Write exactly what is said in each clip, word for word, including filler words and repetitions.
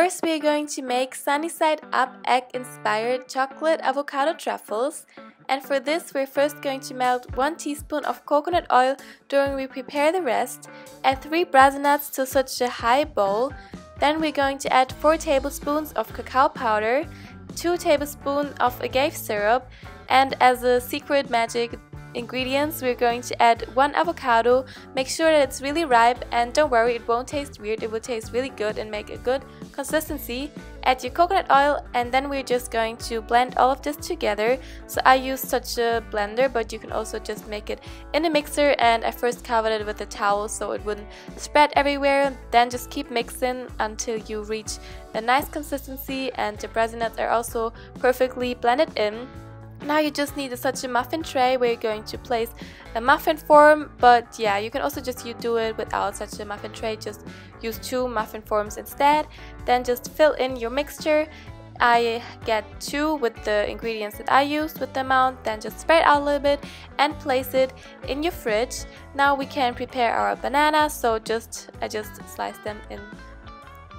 First, we are going to make sunny-side-up egg-inspired chocolate avocado truffles, and for this we are first going to melt one teaspoon of coconut oil during we prepare the rest, add three brassey nuts to such a high bowl, then we are going to add four tablespoons of cacao powder, two tablespoons of agave syrup, and as a secret magic ingredients we are going to add one avocado, make sure that it's really ripe and don't worry, it won't taste weird, it will taste really good and make a good consistency. Add your coconut oil and then we're just going to blend all of this together. So I use such a blender, but you can also just make it in a mixer, and I first covered it with a towel so it wouldn't spread everywhere. Then just keep mixing until you reach a nice consistency and the brassey nuts are also perfectly blended in. Now you just need a, such a muffin tray where you're going to place a muffin form, but yeah, you can also just you do it without such a muffin tray, just use two muffin forms instead. Then just fill in your mixture. I get two with the ingredients that I used with the amount, then just spread out a little bit and place it in your fridge. Now we can prepare our banana, so just I just slice them in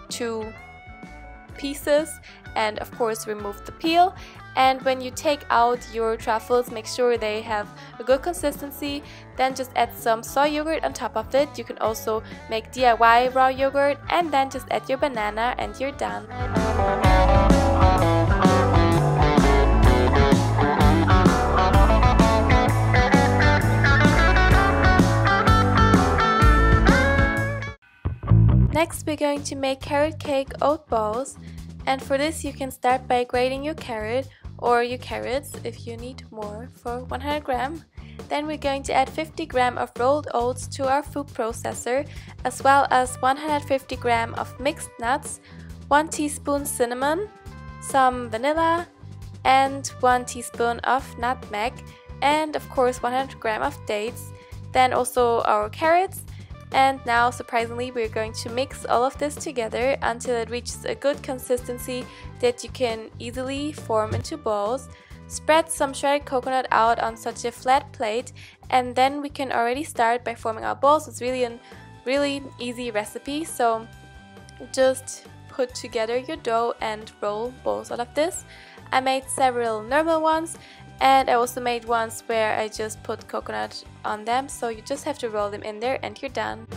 two pieces and of course remove the peel. And when you take out your truffles, make sure they have a good consistency, then just add some soy yogurt on top of it. You can also make D I Y raw yogurt, and then just add your banana and you're done. Next we're going to make carrot cake oat balls, and for this you can start by grating your carrot or your carrots if you need more for one hundred grams. Then we're going to add fifty grams of rolled oats to our food processor, as well as one hundred fifty grams of mixed nuts, one teaspoon cinnamon, some vanilla and one teaspoon of nutmeg, and of course one hundred grams of dates, then also our carrots. And now, surprisingly, we're going to mix all of this together until it reaches a good consistency that you can easily form into balls. Spread some shredded coconut out on such a flat plate, and then we can already start by forming our balls. It's really a really easy recipe, so just put together your dough and roll balls out of this. I made several normal ones, and I also made ones where I just put coconut on them, so you just have to roll them in there and you're done.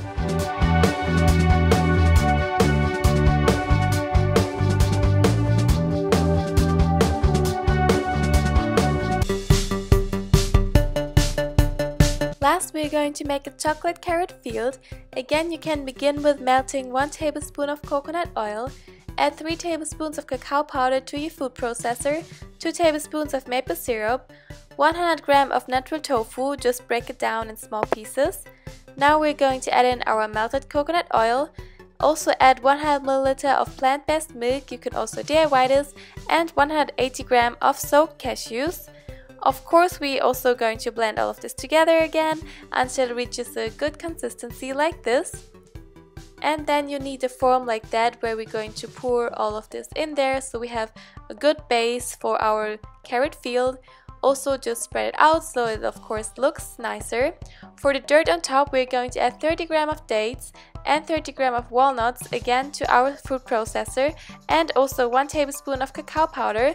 Last, we're going to make a chocolate carrot field. Again, you can begin with melting one tablespoon of coconut oil. Add three tablespoons of cacao powder to your food processor, two tablespoons of maple syrup, one hundred grams of natural tofu, just break it down in small pieces. Now we're going to add in our melted coconut oil. Also add one hundred milliliters of plant-based milk, you can also D I Y this, and one hundred eighty grams of soaked cashews. Of course we also going to blend all of this together again until it reaches a good consistency like this. And then you need a form like that where we're going to pour all of this in there, so we have a good base for our carrot field. Also just spread it out so it of course looks nicer. For the dirt on top we're going to add thirty grams of dates and thirty grams of walnuts, again to our food processor, and also one tablespoon of cacao powder.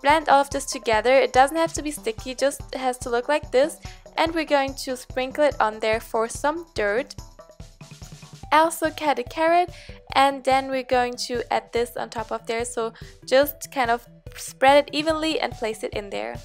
Blend all of this together, it doesn't have to be sticky, just has to look like this, and we're going to sprinkle it on there for some dirt. I also cut a carrot and then we're going to add this on top of there, so just kind of spread it evenly and place it in there.